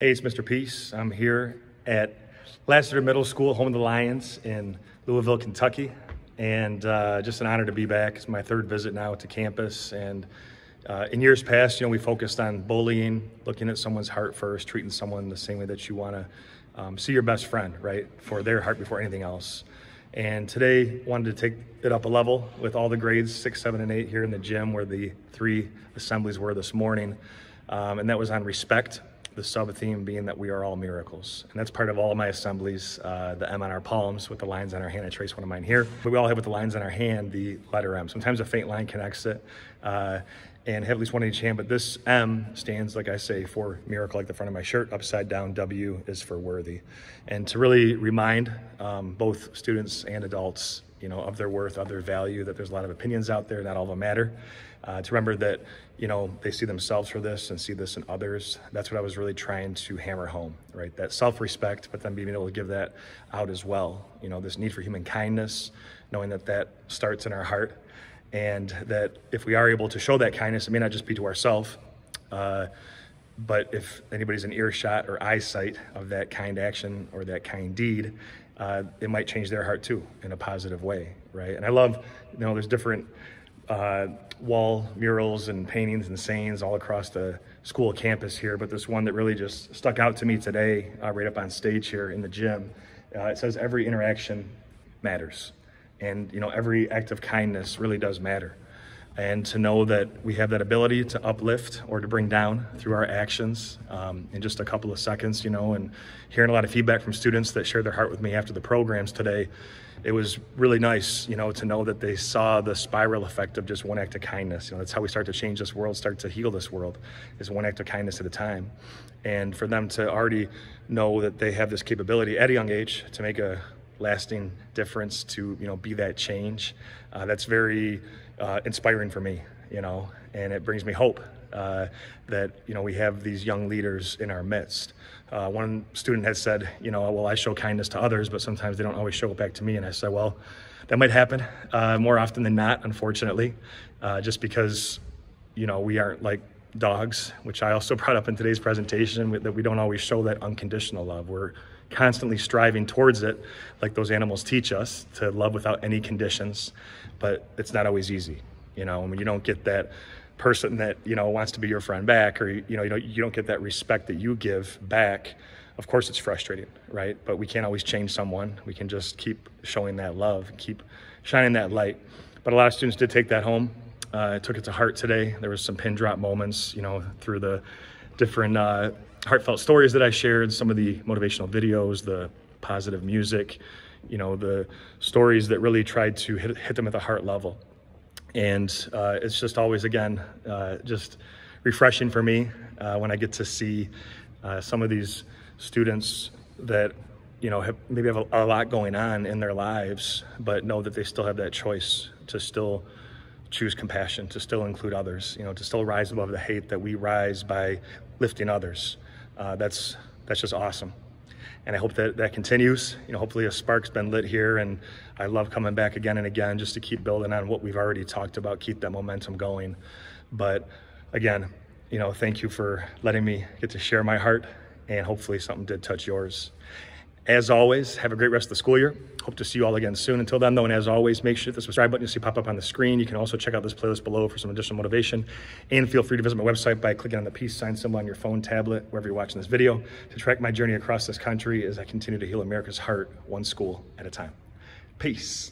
Hey, it's Mr. Peace. I'm here at Lassiter Middle School, home of the Lions in Louisville, Kentucky. And just an honor to be back. It's my third visit now to campus. And in years past, we focused on bullying, looking at someone's heart first, treating someone the same way that you want to see your best friend, right? For their heart before anything else. And today, wanted to take it up a level with all the grades 6, 7, and 8 here in the gym where the 3 assemblies were this morning. And that was on respect. The sub-theme being that we are all miracles. And that's part of all of my assemblies, the M on our palms with the lines on our hand. I traced one of mine here. But we all have with the lines on our hand the letter M. Sometimes a faint line connects it and have at least one in each hand. But this M stands, like I say, for miracle, like the front of my shirt. Upside down, W is for worthy. And to really remind both students and adults of their worth, of their value, that there's a lot of opinions out there, not all of them matter. To remember that, they see themselves for this and see this in others. That's what I was really trying to hammer home, right? That self-respect, but then being able to give that out as well. This need for human kindness, knowing that that starts in our heart. And that if we are able to show that kindness, it may not just be to ourselves, but if anybody's in earshot or eyesight of that kind action or that kind deed, it might change their heart too in a positive way, right? And I love, there's different wall murals and paintings and sayings all across the school campus here, but this one that really just stuck out to me today, right up on stage here in the gym, it says, every interaction matters. And every act of kindness really does matter. And to know that we have that ability to uplift or to bring down through our actions in just a couple of seconds, and hearing a lot of feedback from students that shared their heart with me after the programs today, it was really nice, to know that they saw the spiral effect of just one act of kindness. That's how we start to change this world, start to heal this world, is one act of kindness at a time. And for them to already know that they have this capability at a young age to make a lasting difference, to be that change, that's very inspiring for me, and it brings me hope that we have these young leaders in our midst. One student has said, well, I show kindness to others, but sometimes they don't always show it back to me. And I said, well, that might happen more often than not, unfortunately, just because we aren't like dogs, which I also brought up in today's presentation, that we don't always show that unconditional love. We're constantly striving towards it, like those animals teach us, to love without any conditions, but it's not always easy. When you don't get that person that, wants to be your friend back, or, you don't get that respect that you give back, of course it's frustrating, right? But we can't always change someone. We can just keep showing that love, keep shining that light. But a lot of students did take that home. I took it to heart today. There was some pin drop moments, through the different heartfelt stories that I shared, some of the motivational videos, the positive music, the stories that really tried to hit them at the heart level. And it's just always, again, just refreshing for me when I get to see some of these students that maybe have a lot going on in their lives, but know that they still have that choice to still choose compassion, to still include others, to still rise above the hate that we rise by lifting others. That's just awesome. And I hope that that continues. Hopefully a spark's been lit here, and I love coming back again and again just to keep building on what we've already talked about, keep that momentum going. But again, thank you for letting me get to share my heart, and hopefully something did touch yours. As always, have a great rest of the school year. Hope to see you all again soon. Until then, though, and as always, make sure that the subscribe button you see pop up on the screen. You can also check out this playlist below for some additional motivation. And feel free to visit my website by clicking on the # symbol on your phone, tablet, wherever you're watching this video, to track my journey across this country as I continue to heal America's heart, one school at a time. Peace.